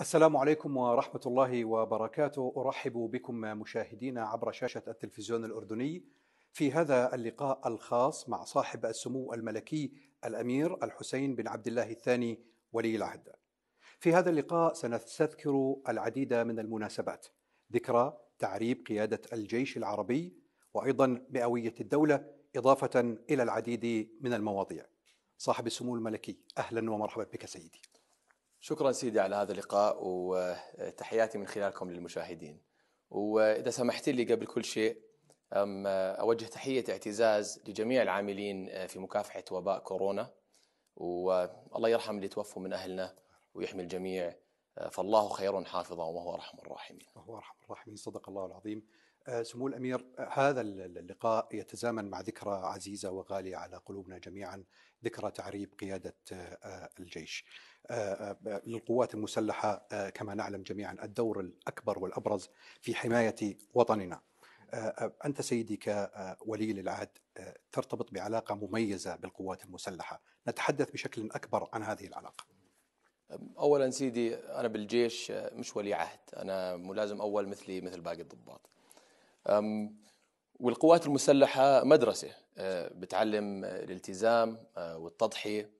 السلام عليكم ورحمة الله وبركاته. أرحب بكم مشاهدينا عبر شاشة التلفزيون الأردني في هذا اللقاء الخاص مع صاحب السمو الملكي الأمير الحسين بن عبد الله الثاني ولي العهد. في هذا اللقاء سنستذكر العديد من المناسبات، ذكرى تعريب قيادة الجيش العربي وأيضا مئوية الدولة، إضافة إلى العديد من المواضيع. صاحب السمو الملكي أهلا ومرحبا بك سيدي. شكرا سيدي على هذا اللقاء، وتحياتي من خلالكم للمشاهدين. وإذا سمحت لي قبل كل شيء أوجه تحية اعتزاز لجميع العاملين في مكافحة وباء كورونا، والله يرحم اللي توفوا من أهلنا ويحمي الجميع، فالله خير حافظا وهو أرحم الراحمين. وهو أرحم الراحمين، صدق الله العظيم. سمو الأمير، هذا اللقاء يتزامن مع ذكرى عزيزة وغالية على قلوبنا جميعا، ذكرى تعريب قيادة الجيش للقوات المسلحة، كما نعلم جميعا الدور الأكبر والأبرز في حماية وطننا. أنت سيدي كولي للعهد ترتبط بعلاقة مميزة بالقوات المسلحة، نتحدث بشكل أكبر عن هذه العلاقة. أولا سيدي، أنا بالجيش مش ولي عهد، أنا ملازم أول مثل باقي الضباط. والقوات المسلحة مدرسة بتعلم الالتزام والتضحية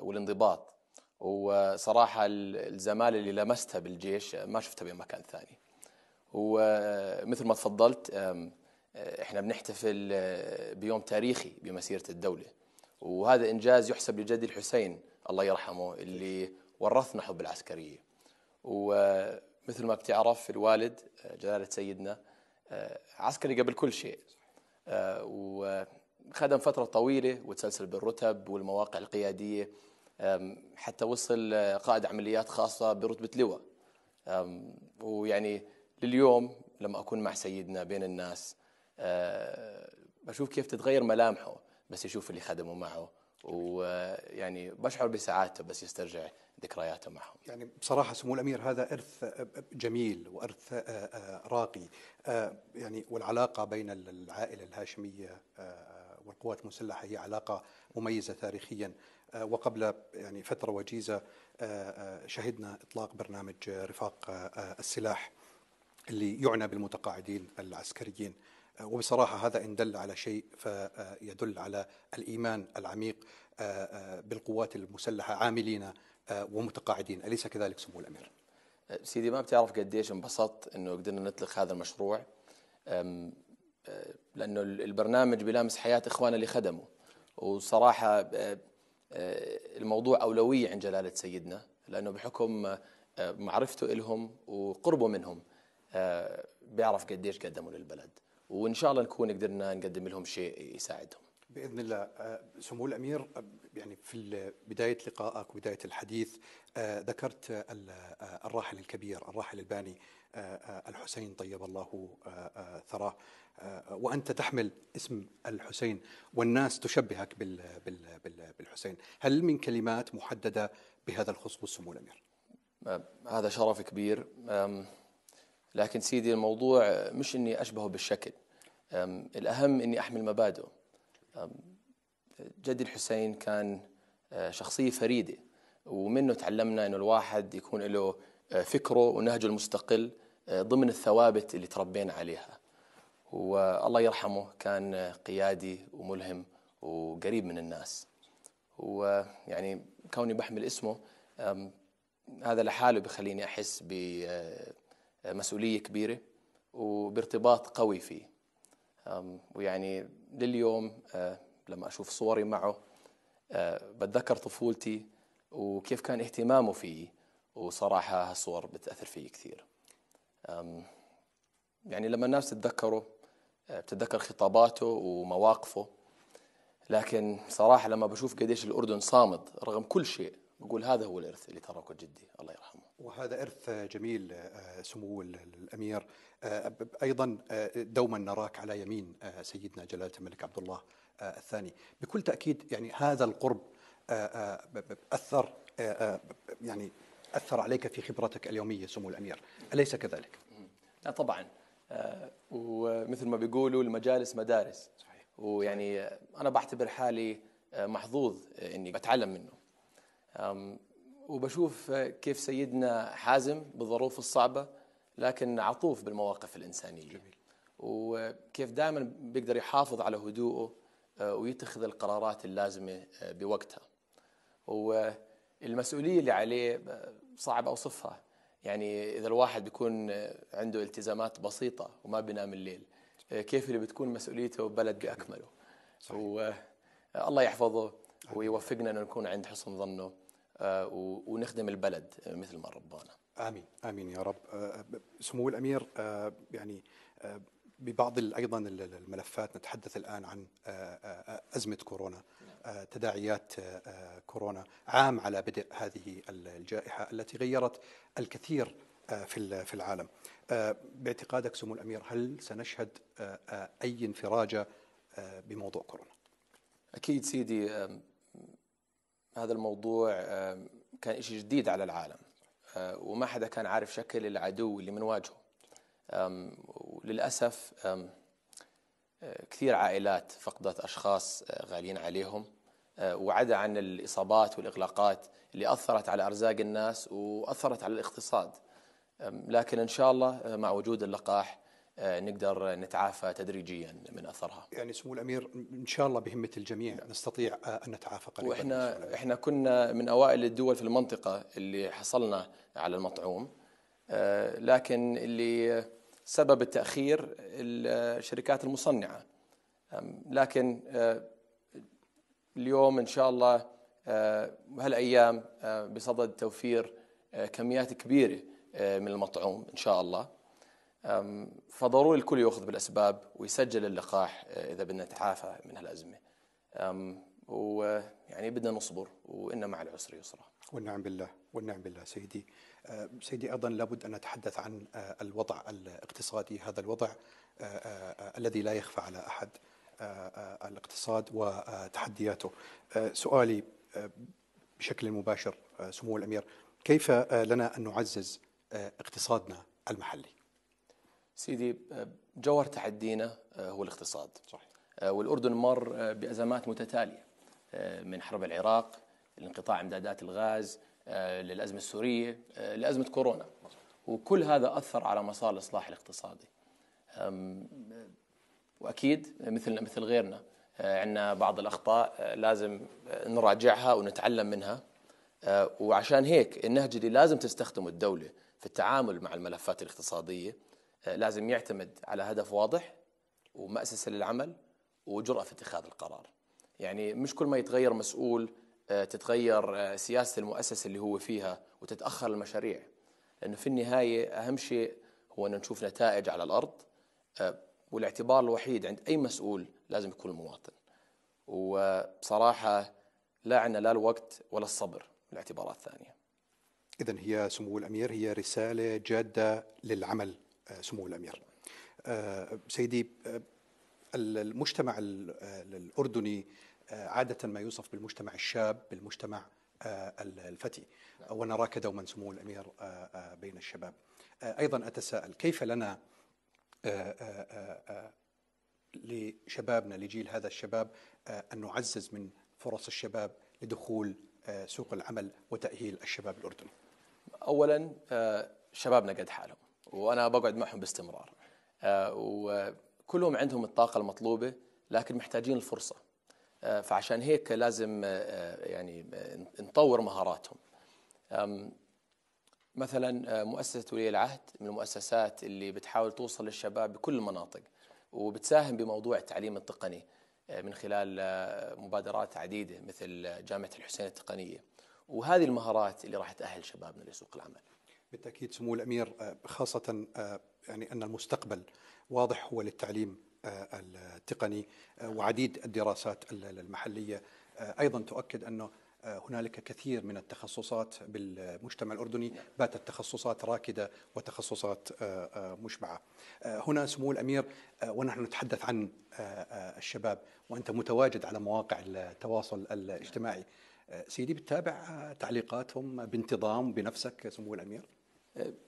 والانضباط، وصراحة الزمالة اللي لمستها بالجيش ما شفتها بمكان ثاني. ومثل ما تفضلت، احنا بنحتفل بيوم تاريخي بمسيرة الدولة، وهذا إنجاز يحسب لجدي الحسين الله يرحمه اللي ورثنا حب العسكرية. ومثل ما بتعرف الوالد جلالة سيدنا عسكري قبل كل شيء، وخدم فترة طويلة وتسلسل بالرتب والمواقع القيادية، حتى وصل قائد عمليات خاصة برتبة لواء. ويعني لليوم لما أكون مع سيدنا بين الناس بشوف كيف تتغير ملامحه بس يشوف اللي خدمه معه، ويعني بشعر بسعادته بس يسترجع ذكرياته معهم. يعني بصراحة سمو الأمير هذا إرث جميل وإرث راقي، يعني والعلاقة بين العائلة الهاشمية والقوات المسلحة هي علاقة مميزة تاريخيا. وقبل يعني فترة وجيزة شهدنا إطلاق برنامج رفاق السلاح اللي يعنى بالمتقاعدين العسكريين، وبصراحة هذا إن دل على شيء فيدل على الإيمان العميق بالقوات المسلحة، عاملين ومتقاعدين، أليس كذلك سمو الأمير؟ سيدي ما بتعرف قديش انبسطت إنه قدرنا نطلق هذا المشروع، لأنه البرنامج بلامس حياة إخواننا اللي خدموا، وصراحة الموضوع أولوية عند جلالة سيدنا لأنه بحكم معرفته لهم وقربه منهم بيعرف قديش قدموا للبلد، وإن شاء الله نكون قدرنا نقدم لهم شيء يساعدهم بإذن الله. سمو الأمير، يعني في بداية لقائك وبداية الحديث ذكرت الراحل الكبير الراحل الباني الحسين طيب الله ثراه، وأنت تحمل اسم الحسين والناس تشبهك بالحسين، هل من كلمات محددة بهذا الخصوص سمو الأمير؟ هذا شرف كبير، لكن سيدي الموضوع مش إني أشبهه بالشكل، الأهم إني أحمل مبادئه. جدي الحسين كان شخصية فريدة، ومنه تعلمنا أنه الواحد يكون له فكره ونهجه المستقل ضمن الثوابت اللي تربينا عليها. والله يرحمه كان قيادي وملهم وقريب من الناس، ويعني كوني بحمل اسمه هذا لحاله بخليني أحس بمسؤولية كبيرة وبارتباط قوي فيه. ويعني لليوم لما أشوف صوري معه بتذكر طفولتي وكيف كان اهتمامه فيه، وصراحة هالصور بتأثر فيه كثير. يعني لما الناس تتذكره بتتذكر خطاباته ومواقفه، لكن صراحة لما بشوف قديش الأردن صامد رغم كل شيء بقول هذا هو الإرث اللي تركه جدي الله يرحمه. وهذا إرث جميل سمو الأمير. أيضا دوما نراك على يمين سيدنا جلالة الملك عبد الله الثاني، بكل تأكيد يعني هذا القرب أثر، يعني أثر عليك في خبرتك اليومية سمو الأمير، أليس كذلك؟ لا طبعا، ومثل ما بيقولوا المجالس مدارس. صحيح. ويعني أنا بعتبر حالي محظوظ إني بتعلم منه، وبشوف كيف سيدنا حازم بالظروف الصعبة لكن عطوف بالمواقف الإنسانية. جميل. وكيف دائما بيقدر يحافظ على هدوءه ويتخذ القرارات اللازمة بوقتها. والمسؤولية اللي عليه صعب أوصفها، يعني إذا الواحد بيكون عنده التزامات بسيطة وما بينام الليل كيف اللي بتكون مسؤوليته ببلد بأكمله. والله يحفظه ويوفقنا أن نكون عند حسن ظنه ونخدم البلد مثل ما ربانا. آمين آمين يا رب. سمو الأمير، يعني ببعض أيضا الملفات نتحدث الآن عن أزمة كورونا، تداعيات كورونا عام على بدء هذه الجائحة التي غيرت الكثير في العالم. باعتقادك سمو الأمير، هل سنشهد أي انفراجة بموضوع كورونا؟ أكيد سيدي، هذا الموضوع كان إشي جديد على العالم وما حدا كان عارف شكل العدو اللي منواجهه. وللأسف كثير عائلات فقدت أشخاص غاليين عليهم، وعدا عن الإصابات والإغلاقات اللي أثرت على أرزاق الناس وأثرت على الاقتصاد. لكن إن شاء الله مع وجود اللقاح نقدر نتعافى تدريجيا من أثرها. يعني سمو الأمير إن شاء الله بهمة الجميع نستطيع أن نتعافى قريبا. وإحنا كنا من أوائل الدول في المنطقة اللي حصلنا على المطعوم، لكن اللي سبب التأخير الشركات المصنعة. لكن اليوم إن شاء الله هالأيام بصدد توفير كميات كبيرة من المطعوم إن شاء الله، فضروري الكل يأخذ بالأسباب ويسجل اللقاح إذا بدنا نتعافى من هالأزمة. ويعني بدنا نصبر وإن مع العسر يسرا. والنعم بالله والنعم بالله سيدي. سيدي أيضا لابد أن نتحدث عن الوضع الاقتصادي، هذا الوضع الذي لا يخفى على أحد، الاقتصاد وتحدياته. سؤالي بشكل مباشر سمو الأمير، كيف لنا أن نعزز اقتصادنا المحلي؟ سيدي، جوهر تحدينا هو الاقتصاد. صحيح. والأردن مر بأزمات متتالية، من حرب العراق، الانقطاع إمدادات الغاز، للأزمة السورية، لأزمة كورونا. وكل هذا أثر على مسار الإصلاح الاقتصادي. وأكيد مثلنا مثل غيرنا عندنا بعض الأخطاء لازم نراجعها ونتعلم منها، وعشان هيك النهج اللي لازم تستخدمه الدولة في التعامل مع الملفات الاقتصادية لازم يعتمد على هدف واضح ومؤسسة للعمل وجرأة في اتخاذ القرار. يعني مش كل ما يتغير مسؤول تتغير سياسة المؤسسة اللي هو فيها وتتأخر المشاريع، لأنه في النهاية أهم شيء هو أن نشوف نتائج على الأرض، والاعتبار الوحيد عند أي مسؤول لازم يكون المواطن. وبصراحة لا عنا لا الوقت ولا الصبر لاعتبارات ثانية. إذن هي سمو الأمير هي رسالة جادة للعمل. سمو الأمير، سيدي، المجتمع الأردني عادة ما يوصف بالمجتمع الشاب، بالمجتمع الفتي، ونراك دوما سمو الأمير بين الشباب. أيضا أتساءل كيف لنا لشبابنا، لجيل هذا الشباب، أن نعزز من فرص الشباب لدخول سوق العمل وتأهيل الشباب الأردني؟ أولا شبابنا قد حالهم وأنا بقعد معهم باستمرار، وكلهم عندهم الطاقة المطلوبة لكن محتاجين الفرصة. فعشان هيك لازم يعني نطور مهاراتهم. مثلا مؤسسة ولي العهد من المؤسسات اللي بتحاول توصل للشباب بكل المناطق، وبتساهم بموضوع التعليم التقني من خلال مبادرات عديدة مثل جامعة الحسين التقنية. وهذه المهارات اللي راح تأهل شبابنا لسوق العمل. بالتأكيد سمو الأمير، خاصة يعني أن المستقبل واضح هو للتعليم التقني، وعديد الدراسات المحلية أيضا تؤكد أنه هنالك كثير من التخصصات بالمجتمع الأردني، باتت تخصصات راكدة وتخصصات مشبعة. هنا سمو الأمير ونحن نتحدث عن الشباب وأنت متواجد على مواقع التواصل الاجتماعي، سيدي بتتابع تعليقاتهم بانتظام بنفسك سمو الأمير؟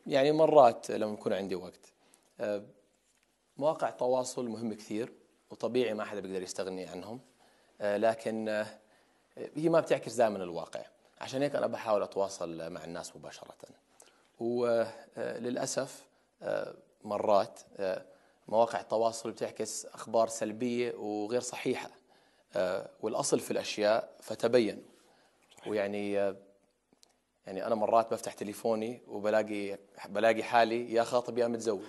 يعني مرات لما يكون عندي وقت. مواقع التواصل مهم كثير وطبيعي ما حدا بيقدر يستغني عنهم، لكن هي ما بتعكس دائما الواقع. عشان هيك أنا بحاول أتواصل مع الناس مباشرة. وللأسف مرات مواقع التواصل بتعكس أخبار سلبية وغير صحيحة، والأصل في الأشياء فتبين. ويعني أنا مرات بفتح تليفوني وبلاقي حالي يا خاطب يا متزوج،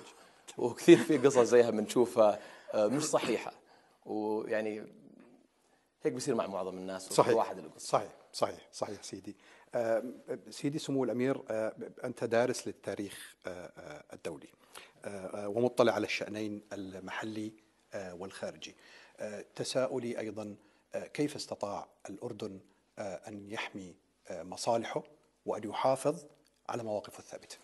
وكثير في قصص زيها بنشوفها مش صحيحة، ويعني هيك بصير مع معظم الناس. صحيح واحد اللي صحيح صحيح صحيح سيدي. سيدي سمو الأمير، أنت دارس للتاريخ الدولي ومطلع على الشأنين المحلي والخارجي. تساؤلي أيضا كيف استطاع الأردن أن يحمي مصالحه وأن يحافظ على مواقفه الثابتة؟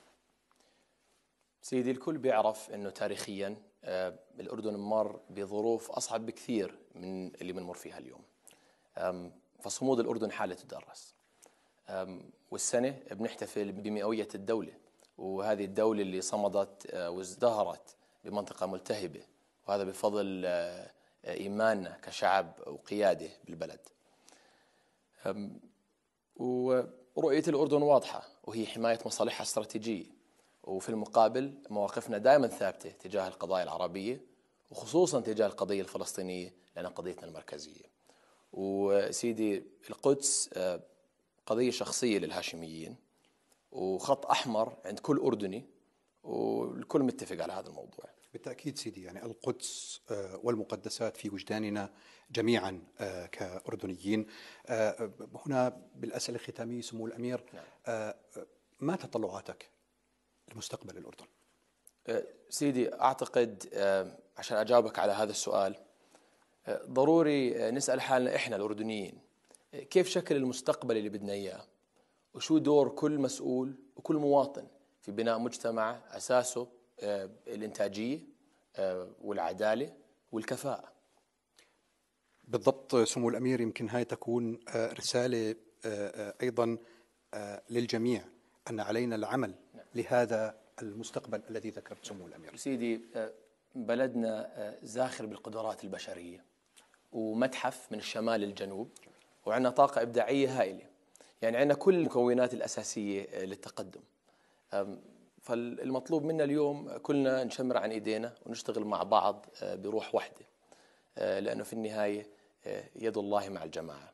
سيدي الكل بيعرف أنه تاريخيا الأردن مر بظروف أصعب بكثير من اللي بنمر فيها اليوم، فصمود الأردن حالة تدرس. والسنة بنحتفل ب100 الدولة، وهذه الدولة اللي صمدت وازدهرت بمنطقة ملتهبة، وهذا بفضل إيماننا كشعب وقيادة بالبلد. ورؤية الأردن واضحة وهي حماية مصالحها الاستراتيجية، وفي المقابل مواقفنا دائما ثابتة تجاه القضايا العربية وخصوصا تجاه القضية الفلسطينية لأنها قضيتنا المركزية. وسيدي القدس قضية شخصية للهاشميين وخط أحمر عند كل أردني، والكل متفق على هذا الموضوع. بالتأكيد سيدي، يعني القدس والمقدسات في وجداننا جميعا كأردنيين. هنا بالأسئلة الختامية سمو الأمير، ما تطلعاتك لمستقبل الأردن؟ سيدي أعتقد عشان أجاوبك على هذا السؤال ضروري نسأل حالنا إحنا الأردنيين كيف شكل المستقبل اللي بدنا إياه، وشو دور كل مسؤول وكل مواطن في بناء مجتمع أساسه الإنتاجية والعدالة والكفاءة. بالضبط سمو الأمير، يمكن هاي تكون رسالة أيضا للجميع أن علينا العمل لهذا المستقبل الذي ذكرت سمو الأمير. سيدي بلدنا زاخر بالقدرات البشرية ومتحف من الشمال للجنوب، وعندنا طاقة إبداعية هائلة، يعني عندنا كل المكونات الأساسية للتقدم. فالمطلوب منا اليوم كلنا نشمر عن إيدينا ونشتغل مع بعض بروح واحدة، لأنه في النهاية يد الله مع الجماعة.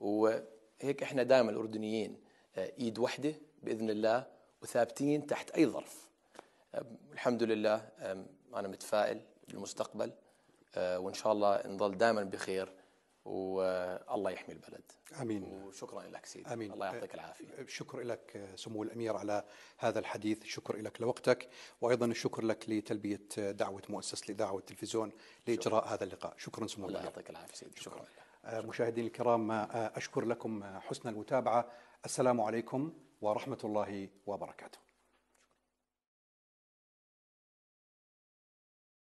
وهيك إحنا دائما الأردنيين إيد واحدة بإذن الله، وثابتين تحت أي ظرف. الحمد لله أنا متفائل بالمستقبل، وإن شاء الله نظل دائما بخير، والله يحمي البلد. آمين. وشكرا لك سيدي. آمين. الله يعطيك العافية. شكر لك سمو الأمير على هذا الحديث، شكر لك لوقتك، وأيضا الشكر لك لتلبية دعوة مؤسسة الإذاعة والتلفزيون لإجراء هذا اللقاء. شكرا سمو الأمير. الله يعطيك العافية سيدي. شكرا. مشاهدينا الكرام، أشكر لكم حسن المتابعة. السلام عليكم ورحمة الله وبركاته.